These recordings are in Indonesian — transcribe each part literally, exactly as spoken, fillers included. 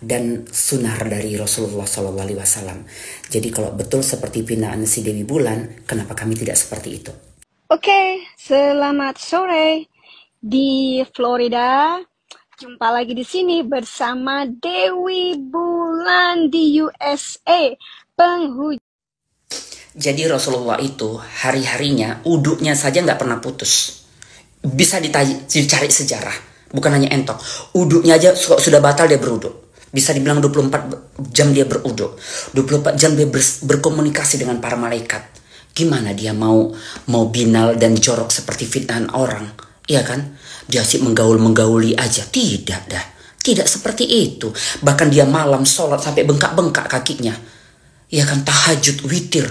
dan sunnah dari Rasulullah shallallahu alaihi wasallam. Jadi kalau betul seperti binaan si Dewi Bulan, kenapa kami tidak seperti itu? Oke, selamat sore di Florida. Jumpa lagi di sini bersama Dewi Bulan di U S A. Penghujung. Jadi Rasulullah itu hari-harinya uduknya saja nggak pernah putus. Bisa dicari sejarah, bukan hanya entok. Uduknya aja sudah batal dia beruduk. Bisa dibilang dua puluh empat jam dia beruduk, dua puluh empat jam dia ber berkomunikasi dengan para malaikat. Gimana dia mau mau binal dan jorok seperti fitnahan orang, iya kan? Dia sih menggaul-menggauli aja, tidak dah, tidak seperti itu. Bahkan dia malam sholat sampai bengkak-bengkak kakinya, iya kan? Tahajud, witir,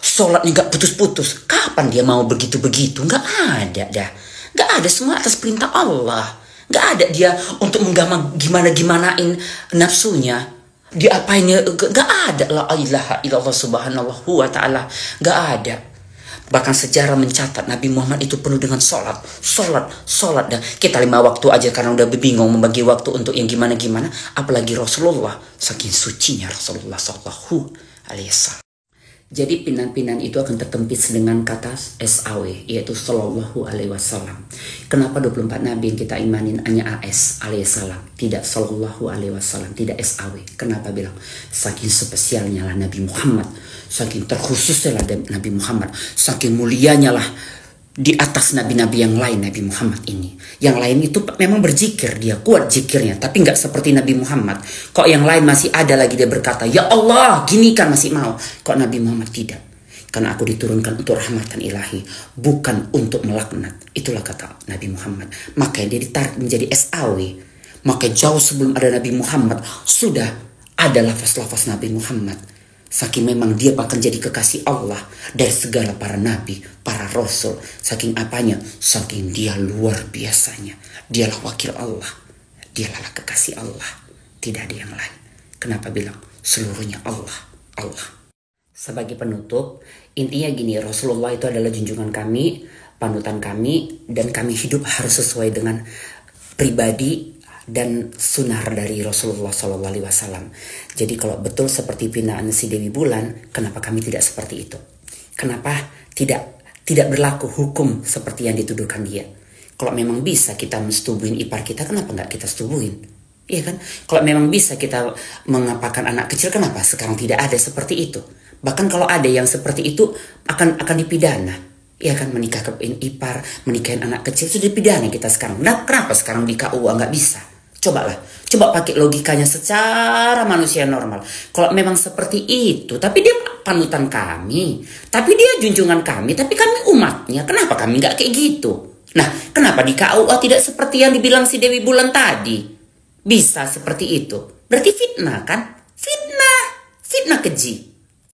sholatnya nggak putus-putus. Kapan dia mau begitu-begitu? Nggak ada dah, nggak ada, semua atas perintah Allah. Nggak ada dia untuk menggamang gimana-gimanain nafsunya, diapainnya, nggak ada. La ilaha illallah subhanahu wa ta'ala, nggak ada. Bahkan sejarah mencatat Nabi Muhammad itu penuh dengan sholat, sholat, sholat. Dan kita lima waktu aja karena udah bingung membagi waktu untuk yang gimana-gimana, apalagi Rasulullah, saking sucinya Rasulullah sallallahu alaihi wasallam. Jadi pinan-pinan itu akan tertempis dengan kata S A W, yaitu Sallallahu alaihi wasallam. Kenapa dua puluh empat nabi yang kita imanin hanya A S alaihi salam, tidak Sallallahu alaihi wasallam, tidak S A W? Kenapa bilang? Saking spesialnya lah Nabi Muhammad, saking terkhususnya lah Nabi Muhammad, saking mulianya lah di atas nabi-nabi yang lain Nabi Muhammad ini. Yang lain itu memang berzikir, dia kuat zikirnya, tapi nggak seperti Nabi Muhammad. Kok yang lain masih ada lagi dia berkata, ya Allah, gini kan masih mau. Kok Nabi Muhammad tidak? Karena aku diturunkan untuk rahmatan ilahi, bukan untuk melaknat. Itulah kata Nabi Muhammad. Makanya dia ditarik menjadi S A W. Makanya jauh sebelum ada Nabi Muhammad, sudah ada lafaz-lafaz Nabi Muhammad. Saking memang dia akan jadi kekasih Allah dari segala para nabi, para rasul. Saking apanya? Saking dia luar biasanya. Dialah wakil Allah, dialah kekasih Allah, tidak ada yang lain. Kenapa bilang seluruhnya Allah, Allah. Sebagai penutup, intinya gini, Rasulullah itu adalah junjungan kami, panutan kami, dan kami hidup harus sesuai dengan pribadi dan sunnah dari Rasulullah shallallahu alaihi wasallam. Jadi kalau betul seperti binaan si Dewi Bulan, kenapa kami tidak seperti itu? Kenapa tidak tidak berlaku hukum seperti yang dituduhkan dia? Kalau memang bisa kita mensetubuhin ipar kita, kenapa nggak kita setubuhin? Iya kan? Kalau memang bisa kita mengapakan anak kecil, kenapa sekarang tidak ada seperti itu? Bahkan kalau ada yang seperti itu akan akan dipidana. Ya kan, menikah ke ipar, menikahin anak kecil itu dipidana kita sekarang. Nah, kenapa sekarang di K U A nggak bisa? Cobalah, coba pakai logikanya secara manusia normal. Kalau memang seperti itu, tapi dia panutan kami, tapi dia junjungan kami, tapi kami umatnya, kenapa kami nggak kayak gitu? Nah, kenapa di K U A tidak seperti yang dibilang si Dewi Bulan tadi? Bisa seperti itu, berarti fitnah kan? Fitnah, fitnah keji.